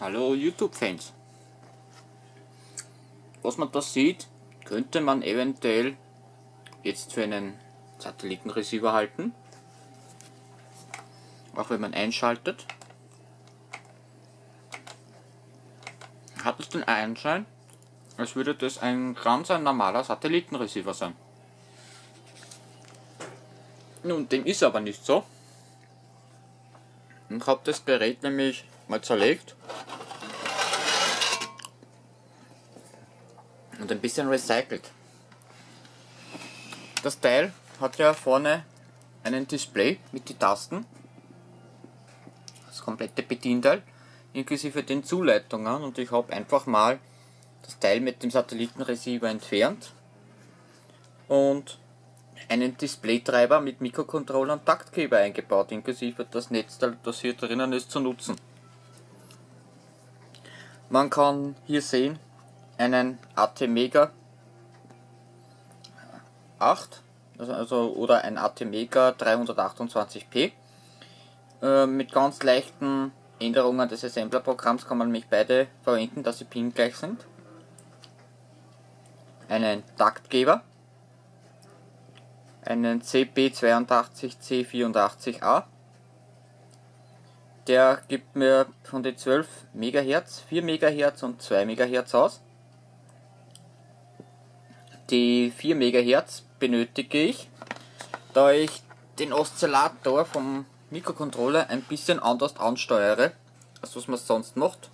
Hallo YouTube-Fans. Was man da sieht, könnte man eventuell jetzt für einen Satellitenreceiver halten. Auch wenn man einschaltet. Hat es den Anschein, als würde das ein ganz normaler Satellitenreceiver sein. Nun, dem ist aber nicht so. Ich habe das Gerät nämlich mal zerlegt und ein bisschen recycelt. Das Teil hat ja vorne einen Display mit den Tasten, das komplette Bedienteil inklusive den Zuleitungen, und ich habe einfach mal das Teil mit dem Satellitenreceiver entfernt und einen Displaytreiber mit Mikrocontroller und Taktgeber eingebaut, inklusive das Netzteil, das hier drinnen ist, zu nutzen. Man kann hier sehen einen ATmega 8 oder ein ATmega 328p. Mit ganz leichten Änderungen des Assembler-Programms kann man nämlich beide verwenden, dass sie pin gleich sind. Einen Taktgeber, einen CP82C84A. Der gibt mir von den 12 MHz, 4 MHz und 2 MHz aus. Die 4 MHz benötige ich, da ich den Oszillator vom Mikrocontroller ein bisschen anders ansteuere, als was man sonst macht,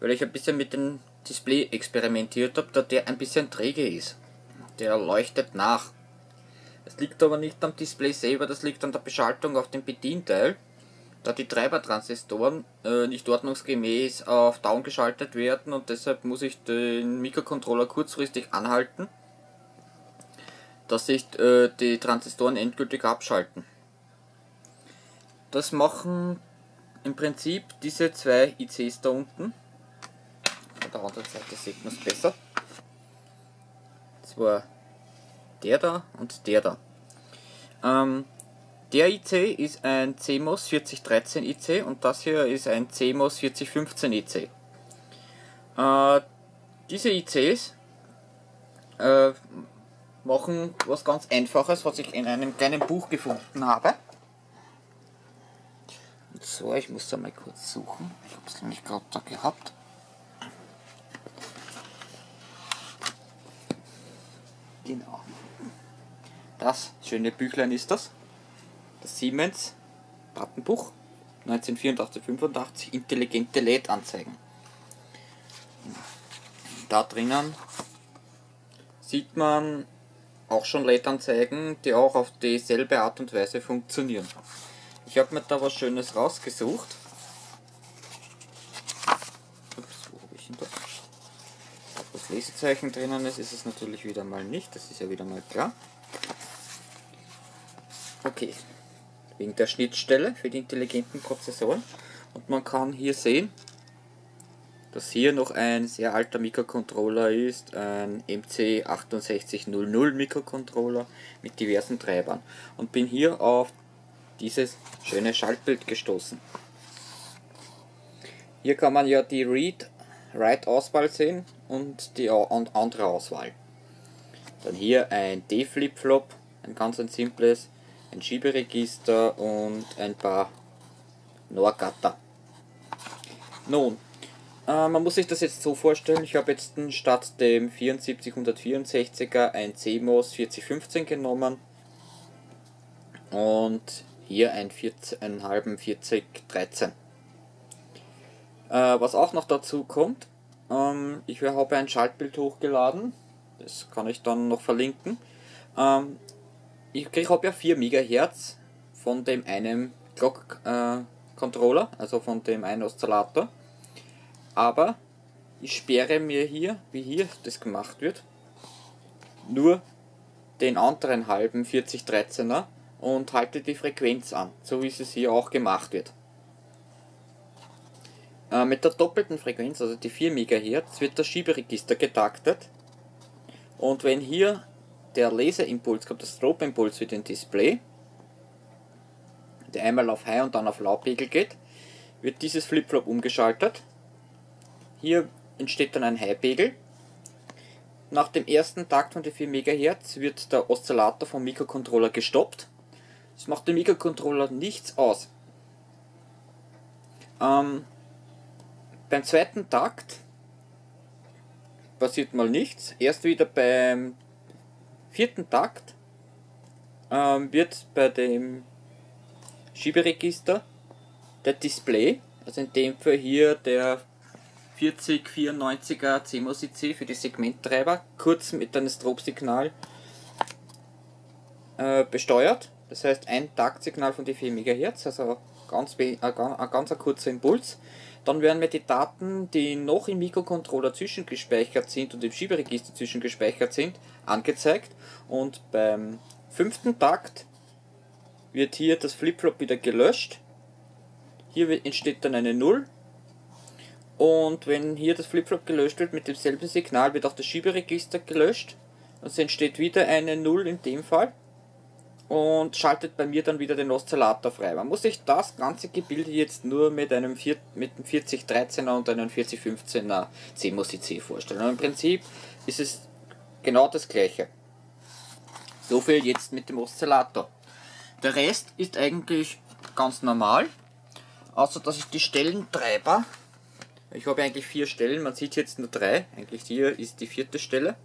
weil ich ein bisschen mit dem Display experimentiert habe, da der ein bisschen träge ist. Der leuchtet nach. Das liegt aber nicht am Display selber, das liegt an der Beschaltung auf dem Bedienteil, da die Treibertransistoren nicht ordnungsgemäß auf Down geschaltet werden, und deshalb muss ich den Mikrocontroller kurzfristig anhalten, dass sich die Transistoren endgültig abschalten. Das machen im Prinzip diese zwei ICs da unten. Von der anderen Seite sieht man es besser. Das war der da und der da. Der IC ist ein CMOS 4013 IC und das hier ist ein CMOS 4015 IC. Diese ICs machen was ganz Einfaches, was ich in einem kleinen Buch gefunden habe. Und so, ich muss da mal kurz suchen. Ich habe es nämlich gerade da gehabt. Genau. Das schöne Büchlein ist das. Das Siemens Datenbuch 1984-85 intelligente LED-Anzeigen. Da drinnen sieht man auch schon LED-Anzeigen, die auch auf dieselbe Art und Weise funktionieren. Ich habe mir da was Schönes rausgesucht. Ups, wo habe ich denn das? Ob das Lesezeichen drinnen ist, ist es natürlich wieder mal nicht. Das ist ja wieder mal klar. Okay, wegen der Schnittstelle für die intelligenten Prozessoren. Und man kann hier sehen, dass hier noch ein sehr alter Mikrocontroller ist, ein MC6800 Mikrocontroller mit diversen Treibern. Und bin hier auf dieses schöne Schaltbild gestoßen. Hier kann man ja die Read-Write-Auswahl sehen und die andere Auswahl. Dann hier ein D-Flip-Flop, ein simples, ein Schieberegister und ein paar Norgatter. Nun, man muss sich das jetzt so vorstellen, ich habe jetzt statt dem 7464er ein CMOS 4015 genommen und hier einen halben 4013. Was auch noch dazu kommt, ich habe ein Schaltbild hochgeladen, das kann ich dann noch verlinken. Ich habe ja 4 MHz von dem einen Clock-Controller, also von dem einen Oszillator, aber ich sperre mir hier, wie hier das gemacht wird, nur den anderen halben 4013er und halte die Frequenz an, so wie es hier auch gemacht wird. Mit der doppelten Frequenz, also die 4 MHz, wird das Schieberegister getaktet, und wenn hier der Leseimpuls kommt, der Strobe-Impuls für den Display, der einmal auf High und dann auf Lautpegel geht, wird dieses Flip-Flop umgeschaltet Hier entsteht dann ein High-Pegel. Nach dem ersten Takt von 4 MHz wird der Oszillator vom Mikrocontroller gestoppt. Das macht dem Mikrocontroller nichts aus. Beim zweiten Takt passiert mal nichts. Erst wieder beim vierten Takt wird bei dem Schieberegister der Display, also in dem Fall hier der 4094er CMOS-IC für die Segmenttreiber, kurz mit einem Strobe-Signal besteuert. Das heißt ein Taktsignal von 4 MHz, also ein ganz kurzer Impuls. Dann werden mir die Daten, die noch im Mikrocontroller zwischengespeichert sind und im Schieberegister zwischengespeichert sind, angezeigt. Und beim fünften Takt wird hier das Flip-Flop wieder gelöscht. Hier entsteht dann eine 0. Und wenn hier das Flip-Flop gelöscht wird, mit demselben Signal wird auch das Schieberegister gelöscht. Es entsteht wieder eine 0 in dem Fall. Und schaltet bei mir dann wieder den Oszillator frei. Man muss sich das ganze Gebilde jetzt nur mit einem 4013er und einem 4015er CMOS-IC vorstellen. Und im Prinzip ist es genau das gleiche. So viel jetzt mit dem Oszillator. Der Rest ist eigentlich ganz normal. Außer dass ich die Stellentreiber... Ich habe eigentlich 4 Stellen, man sieht jetzt nur 3. Eigentlich hier ist die 4. Stelle.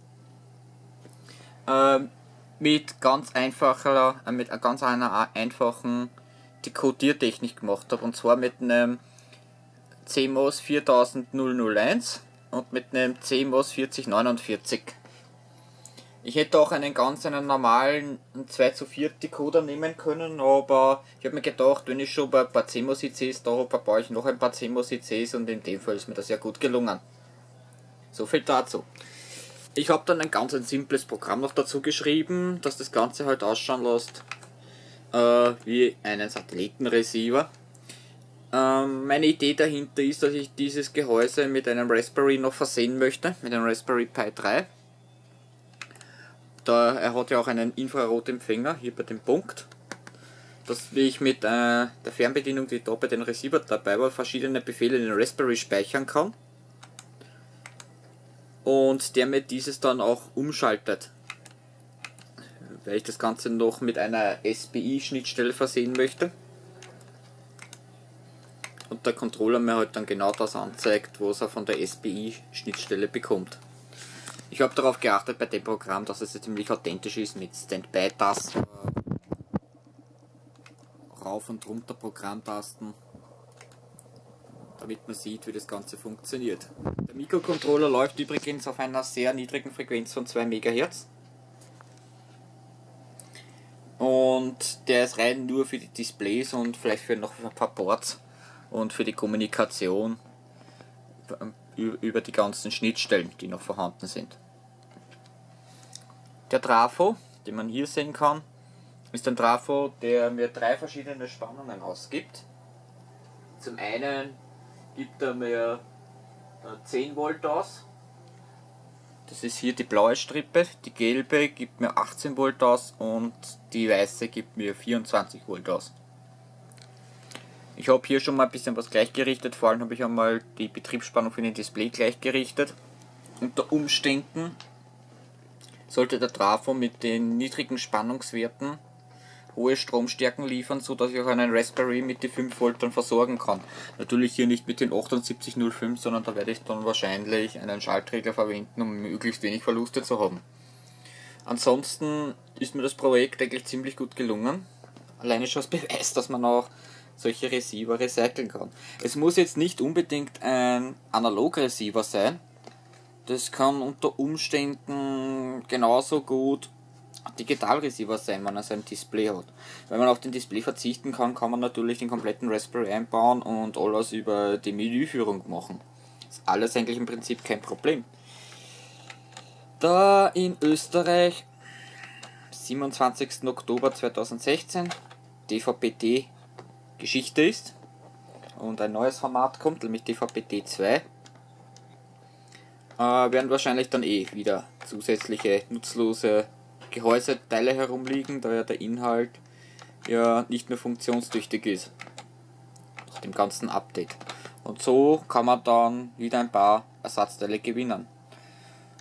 Mit einer ganz einfachen Dekodiertechnik gemacht habe. Und zwar mit einem CMOS 4001 und mit einem CMOS 4049. Ich hätte auch einen normalen 2:4 Decoder nehmen können, aber ich habe mir gedacht, wenn ich schon bei ein paar CMOS-ICs da habe, baue ich noch ein paar CMOS-ICs und in dem Fall ist mir das ja gut gelungen. So viel dazu. Ich habe dann ein ganz simples Programm noch dazu geschrieben, dass das Ganze halt ausschauen lässt wie einen Satellitenreceiver. Meine Idee dahinter ist, dass ich dieses Gehäuse mit einem Raspberry noch versehen möchte, mit einem Raspberry Pi 3. Er hat ja auch einen Infrarotempfänger, hier bei dem Punkt. Das will ich mit der Fernbedienung, die da bei den Receiver dabei war, verschiedene Befehle in den Raspberry speichern kann. Und der mir dieses dann auch umschaltet. Weil ich das Ganze noch mit einer SPI-Schnittstelle versehen möchte. Und der Controller mir halt dann genau das anzeigt, was er von der SPI-Schnittstelle bekommt. Ich habe darauf geachtet bei dem Programm, dass es ziemlich authentisch ist mit Standby-Tasten, rauf und runter Programmtasten, damit man sieht, wie das Ganze funktioniert. Der Mikrocontroller läuft übrigens auf einer sehr niedrigen Frequenz von 2 MHz. Und der ist rein nur für die Displays und vielleicht für noch ein paar Ports und für die Kommunikation über die ganzen Schnittstellen, die noch vorhanden sind. Der Trafo, den man hier sehen kann, ist ein Trafo, der mir 3 verschiedene Spannungen ausgibt. Zum einen gibt er mir 10 Volt aus. Das ist hier die blaue Strippe, die gelbe gibt mir 18 Volt aus und die weiße gibt mir 24 Volt aus. Ich habe hier schon mal ein bisschen was gleichgerichtet, vor allem habe ich einmal die Betriebsspannung für den Display gleichgerichtet. Unter Umständen sollte der Trafo mit den niedrigen Spannungswerten hohe Stromstärken liefern, sodass ich auch einen Raspberry mit den 5 Volt dann versorgen kann. Natürlich hier nicht mit den 7805, sondern da werde ich dann wahrscheinlich einen Schaltträger verwenden, um möglichst wenig Verluste zu haben. Ansonsten ist mir das Projekt eigentlich ziemlich gut gelungen. Alleine schon als Beweis, dass man auch solche Receiver recyceln kann. Es muss jetzt nicht unbedingt ein Analog-Receiver sein. Das kann unter Umständen genauso gut Digital-Receiver sein, wenn er sein Display hat. Wenn man auf den Display verzichten kann, kann man natürlich den kompletten Raspberry einbauen und alles über die Menüführung machen. Ist alles eigentlich im Prinzip kein Problem. Da in Österreich 27. Oktober 2016 DVB-D Geschichte ist und ein neues Format kommt, nämlich DVB-D 2, werden wahrscheinlich dann wieder zusätzliche nutzlose Gehäuseteile herumliegen, da ja der Inhalt ja nicht mehr funktionstüchtig ist nach dem ganzen Update. Und so kann man dann wieder ein paar Ersatzteile gewinnen.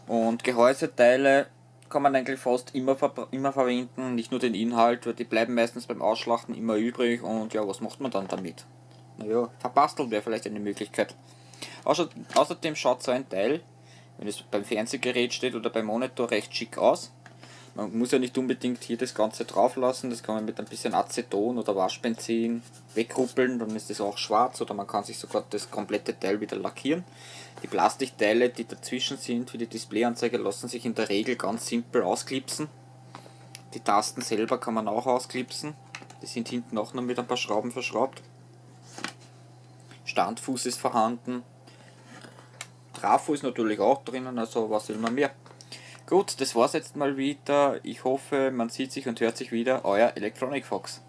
Und Gehäuseteile kann man eigentlich fast immer verwenden, nicht nur den Inhalt, weil die bleiben meistens beim Ausschlachten immer übrig und ja, was macht man dann damit? Naja, verbasteln wäre vielleicht eine Möglichkeit. Außerdem schaut so ein Teil, wenn es beim Fernsehgerät steht oder beim Monitor, recht schick aus. Man muss ja nicht unbedingt hier das Ganze drauf lassen, das kann man mit ein bisschen Aceton oder Waschbenzin wegruppeln, dann ist das auch schwarz, oder man kann sich sogar das komplette Teil wieder lackieren. Die Plastikteile, die dazwischen sind für die Displayanzeige, lassen sich in der Regel ganz simpel ausklipsen. Die Tasten selber kann man auch ausklipsen, die sind hinten auch noch mit ein paar Schrauben verschraubt. Standfuß ist vorhanden, Trafo ist natürlich auch drinnen, also was will man mehr. Gut, das war's jetzt mal wieder. Ich hoffe, man sieht sich und hört sich wieder. Euer Electronic Fox.